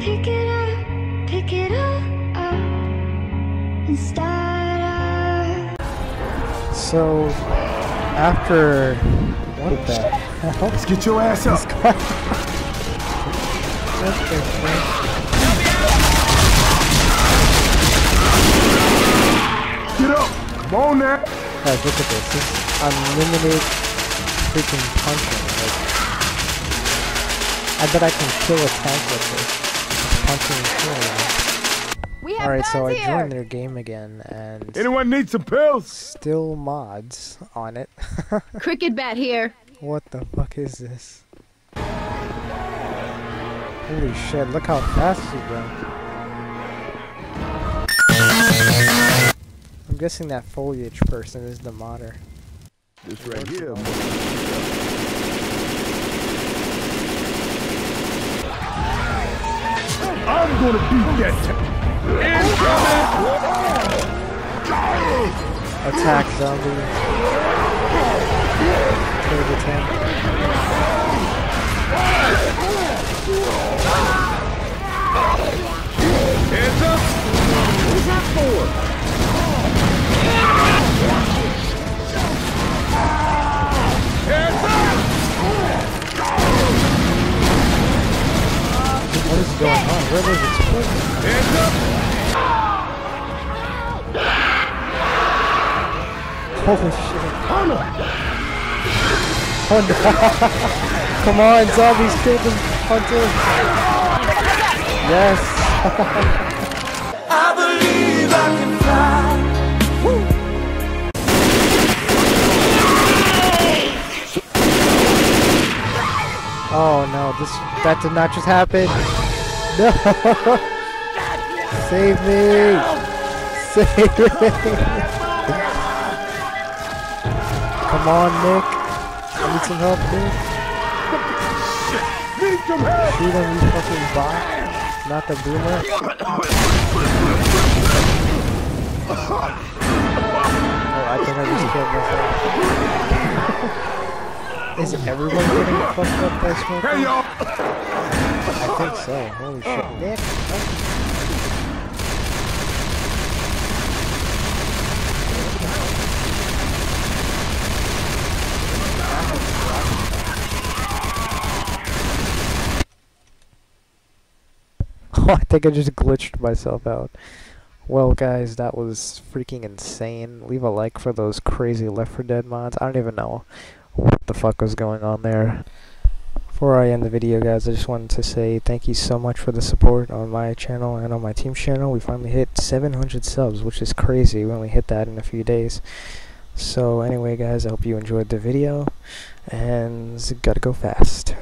pick it up, and start up. So, after... What the hell? Let's get your ass up! Get up! Come on now! Guys, look at this. This is unlimited freaking punching. Like, I bet I can kill a tank with this. Punching and killing. Alright, so I joined their game again and... Anyone need some pills? Still mods on it. Cricket bat here. What the fuck is this? Holy shit, look how fast you go. I'm guessing that foliage person is the modder. This right here. I'm gonna beat that. Incoming! Attack zombie. Kill the tank. Hands up! Who's that for? Hands up! What is going on? Where was it supposed to be? Hands up! Holy shit. Oh no! Come on, zombies, kill them, hunter! Yes! I believe I can fly. Woo. Oh no, that did not just happen. No! Save me! Save me! Come on, Nick. I need some help, Nick. Need some help! Shoot him, you fucking bot. Not the boomer. Oh, I think I just killed myself. Is everyone getting fucked up by smoking? I think so. Holy shit. Nick! I think I just glitched myself out. Well guys, that was freaking insane. Leave a like for those crazy Left 4 Dead mods. I don't even know what the fuck was going on there. Before I end the video guys, I just wanted to say thank you so much for the support on my channel and on my team's channel. We finally hit 700 subs, which is crazy. We only hit that in a few days. So anyway guys, I hope you enjoyed the video. And gotta go fast.